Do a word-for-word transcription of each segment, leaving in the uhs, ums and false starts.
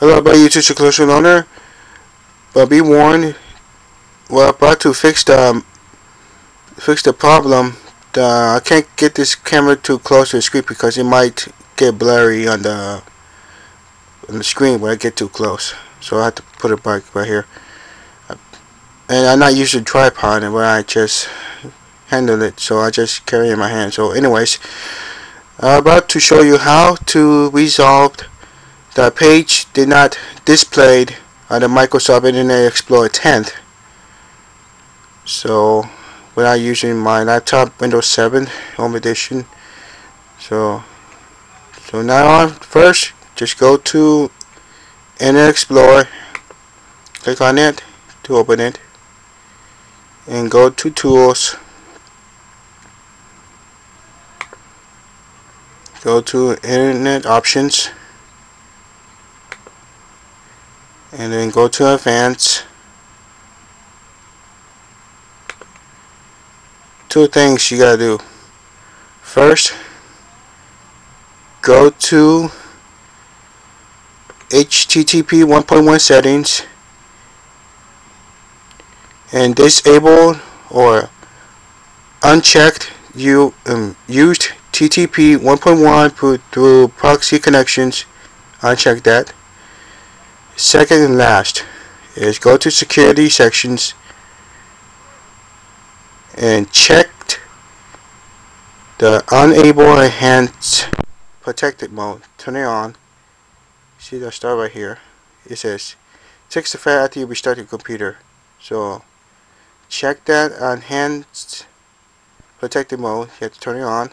Hello my YouTube Seclusionloner, but be warned, we're about to fix the fix the problem. The, I can't get this camera too close to the screen because it might get blurry on the on the screen when I get too close. So I have to put it back right here. And I'm not using tripod, and where I just handle it, so I just carry it in my hand. So anyways, I'm about to show you how to resolve the page did not display on the Microsoft Internet Explorer ten. So without using my laptop, Windows seven Home Edition. So so now on first, just go to Internet Explorer, click on it to open it, and go to Tools, go to Internet Options, and then go to Advanced. Two things you gotta do. First, go to H T T P one point one settings and disable or unchecked you um, used H T T P one point one through proxy connections. Uncheck that. Second and last is go to security sections and check the Enable Enhanced Protected mode. Turn it on. See the star right here. It says takes effect after you restart your computer. So check that Enhanced Protected mode. You have to turn it on,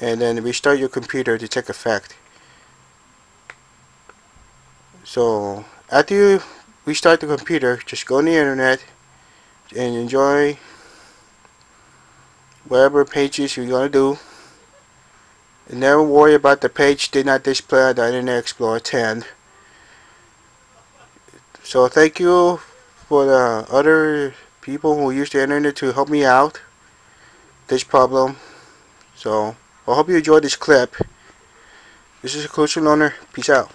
and then restart your computer to take effect. So after you restart the computer, just go on the internet and enjoy whatever pages you're going to do, and never worry about the page did not display on the Internet Explorer ten. So thank you for the other people who use the internet to help me out this problem. So I hope you enjoyed this clip. This is Seclusionloner. Peace out.